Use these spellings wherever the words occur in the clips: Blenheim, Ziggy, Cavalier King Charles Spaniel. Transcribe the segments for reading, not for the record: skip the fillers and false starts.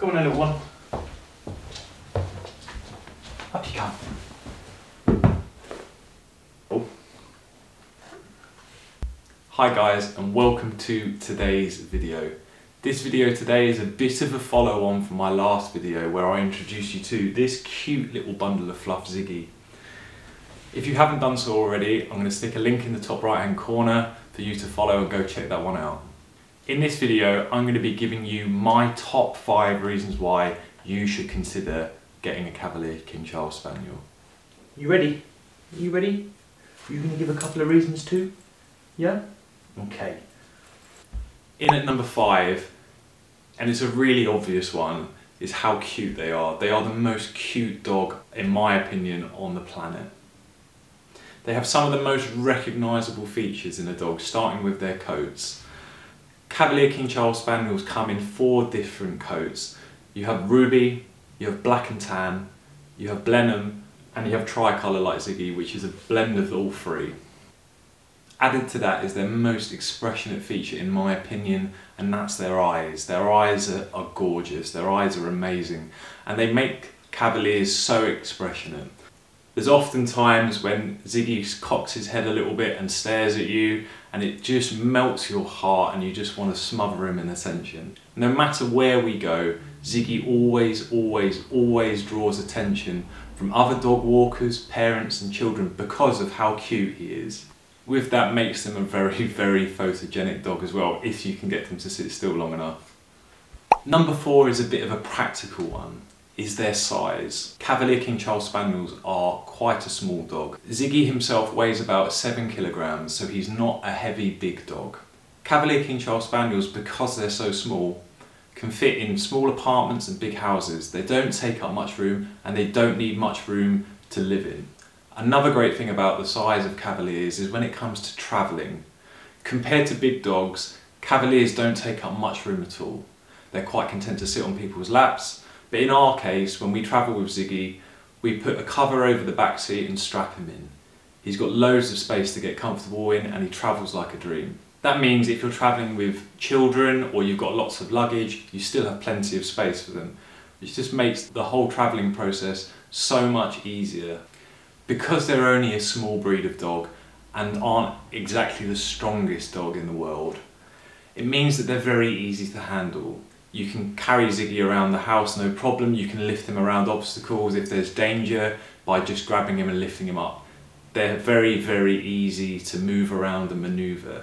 Come on, a little one. Up you come. Oh. Hi guys, and welcome to today's video. This video today is a bit of a follow-on from my last video where I introduced you to this cute little bundle of fluff Ziggy. If you haven't done so already, I'm going to stick a link in the top right hand corner for you to follow and go check that one out. In this video, I'm going to be giving you my top 5 reasons why you should consider getting a Cavalier King Charles Spaniel. You ready? You ready? You going to give a couple of reasons too? Yeah? Okay. In at number 5, and it's a really obvious one, is how cute they are. They are the most cute dog, in my opinion, on the planet. They have some of the most recognisable features in a dog, starting with their coats. Cavalier King Charles Spaniels come in 4 different coats. You have ruby, you have black and tan, you have Blenheim, and you have tricolour like Ziggy, which is a blend of all 3. Added to that is their most expressionate feature, in my opinion, and that's their eyes. Their eyes are gorgeous, their eyes are amazing, and they make Cavaliers so expressionate. There's often times when Ziggy cocks his head a little bit and stares at you, and it just melts your heart and you just want to smother him in attention. No matter where we go, Ziggy always, always, always draws attention from other dog walkers, parents and children because of how cute he is. With that makes them a very, very photogenic dog as well, if you can get them to sit still long enough. Number 4 is a bit of a practical one, is their size. Cavalier King Charles Spaniels are quite a small dog. Ziggy himself weighs about 7 kilograms, so he's not a heavy, big dog. Cavalier King Charles Spaniels, because they're so small, can fit in small apartments and big houses. They don't take up much room and they don't need much room to live in. Another great thing about the size of Cavaliers is when it comes to travelling. Compared to big dogs, Cavaliers don't take up much room at all. They're quite content to sit on people's laps, but in our case, when we travel with Ziggy, we put a cover over the back seat and strap him in. He's got loads of space to get comfortable in and he travels like a dream. That means if you're travelling with children or you've got lots of luggage, you still have plenty of space for them, which just makes the whole travelling process so much easier. Because they're only a small breed of dog and aren't exactly the strongest dog in the world, it means that they're very easy to handle. You can carry Ziggy around the house no problem, you can lift him around obstacles if there's danger by just grabbing him and lifting him up. They're very, very easy to move around and manoeuvre.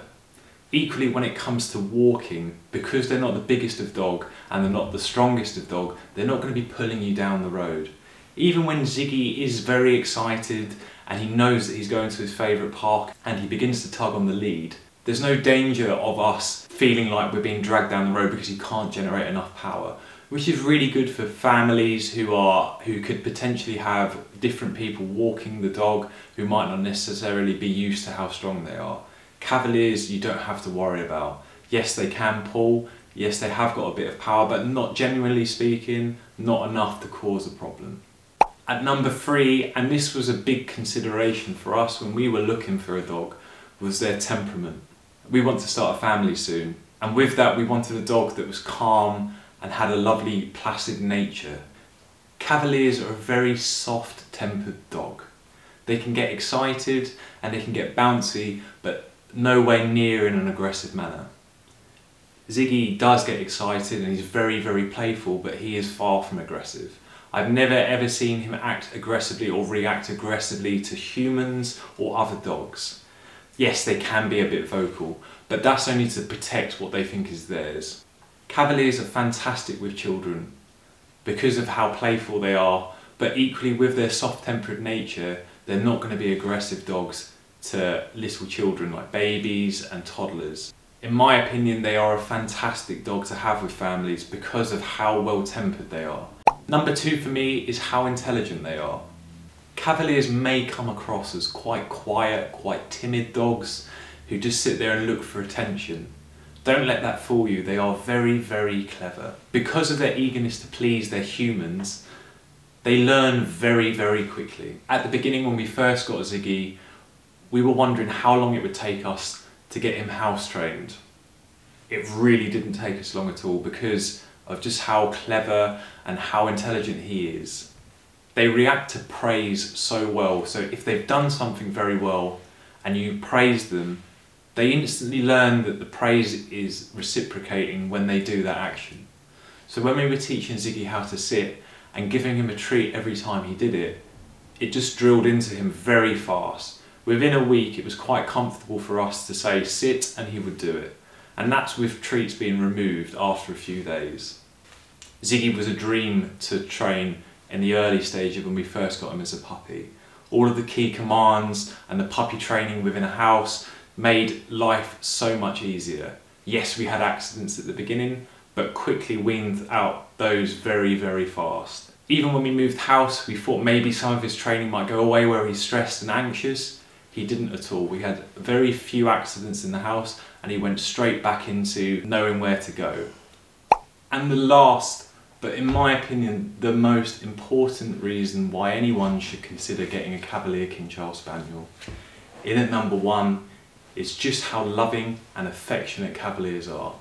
Equally, when it comes to walking, because they're not the biggest of dog and they're not the strongest of dog, they're not going to be pulling you down the road. Even when Ziggy is very excited and he knows that he's going to his favourite park and he begins to tug on the lead, there's no danger of us feeling like we're being dragged down the road because he can't generate enough power, which is really good for families who could potentially have different people walking the dog who might not necessarily be used to how strong they are. Cavaliers you don't have to worry about. Yes, they can pull, yes, they have got a bit of power, but not, generally speaking, not enough to cause a problem. At number 3, and this was a big consideration for us when we were looking for a dog, was their temperament. We want to start a family soon, and with that we wanted a dog that was calm and had a lovely placid nature. Cavaliers are a very soft-tempered dog. They can get excited and they can get bouncy, but nowhere near in an aggressive manner. Ziggy does get excited and he's very, very playful, but he is far from aggressive. I've never ever seen him act aggressively or react aggressively to humans or other dogs. Yes, they can be a bit vocal, but that's only to protect what they think is theirs. Cavaliers are fantastic with children because of how playful they are, but equally with their soft-tempered nature, they're not going to be aggressive dogs to little children like babies and toddlers. In my opinion, they are a fantastic dog to have with families because of how well-tempered they are. Number 2 for me is how intelligent they are. Cavaliers may come across as quite quiet, quite timid dogs who just sit there and look for attention. Don't let that fool you, they are very, very clever. Because of their eagerness to please their humans, they learn very, very quickly. At the beginning when we first got Ziggy, we were wondering how long it would take us to get him house trained. It really didn't take us long at all because of just how clever and how intelligent he is. They react to praise so well, so if they've done something very well and you praise them, they instantly learn that the praise is reciprocating when they do that action. So when we were teaching Ziggy how to sit and giving him a treat every time he did it, it just drilled into him very fast. Within a week, it was quite comfortable for us to say sit and he would do it. And that's with treats being removed after a few days. Ziggy was a dream to train in the early stage of when we first got him as a puppy. All of the key commands and the puppy training within a house made life so much easier. Yes, we had accidents at the beginning, but quickly weaned out those very, very fast. Even when we moved house, we thought maybe some of his training might go away where he's stressed and anxious. He didn't at all. We had very few accidents in the house and he went straight back into knowing where to go. And the last, but in my opinion, the most important reason why anyone should consider getting a Cavalier King Charles Spaniel, in at number 1, is just how loving and affectionate Cavaliers are.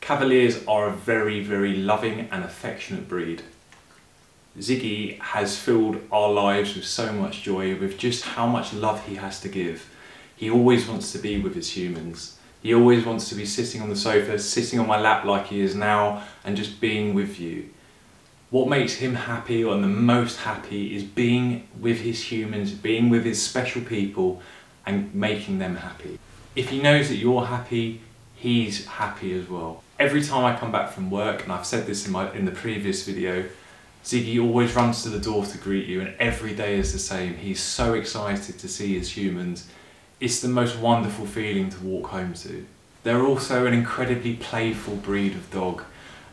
Cavaliers are a very, very loving and affectionate breed. Ziggy has filled our lives with so much joy, with just how much love he has to give. He always wants to be with his humans. He always wants to be sitting on the sofa, sitting on my lap like he is now, and just being with you. What makes him happy, or the most happy, is being with his humans, being with his special people, and making them happy. If he knows that you're happy, he's happy as well. Every time I come back from work, and I've said this in the previous video, Ziggy always runs to the door to greet you, and every day is the same. He's so excited to see his humans. It's the most wonderful feeling to walk home to. They're also an incredibly playful breed of dog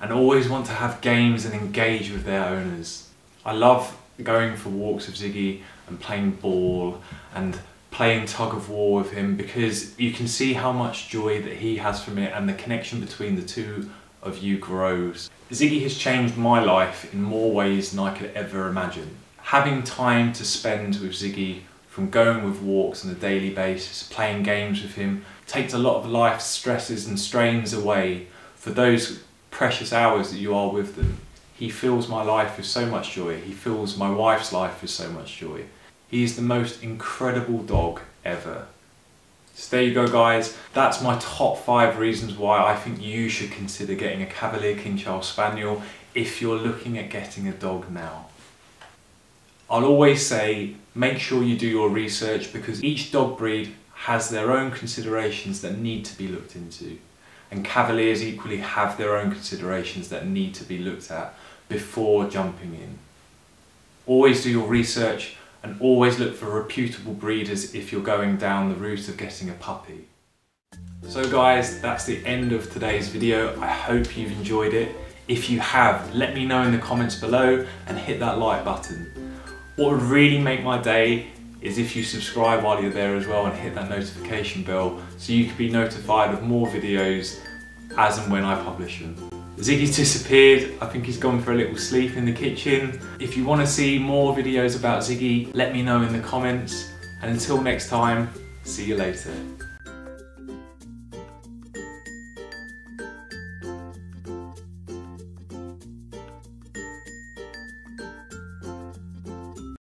and always want to have games and engage with their owners. I love going for walks with Ziggy and playing ball and playing tug of war with him, because you can see how much joy that he has from it, and the connection between the two of you grows. Ziggy has changed my life in more ways than I could ever imagine. Having time to spend with Ziggy, from going with walks on a daily basis, playing games with him, takes a lot of life's stresses and strains away for those precious hours that you are with them. He fills my life with so much joy. He fills my wife's life with so much joy. He is the most incredible dog ever. So there you go, guys. That's my top 5 reasons why I think you should consider getting a Cavalier King Charles Spaniel if you're looking at getting a dog now. I'll always say, make sure you do your research, because each dog breed has their own considerations that need to be looked into. And Cavaliers equally have their own considerations that need to be looked at before jumping in. Always do your research and always look for reputable breeders if you're going down the route of getting a puppy. So guys, that's the end of today's video. I hope you've enjoyed it. If you have, let me know in the comments below and hit that like button. What would really make my day is if you subscribe while you're there as well and hit that notification bell so you can be notified of more videos as and when I publish them. Ziggy's disappeared. I think he's gone for a little sleep in the kitchen. If you want to see more videos about Ziggy, let me know in the comments. And until next time, see you later.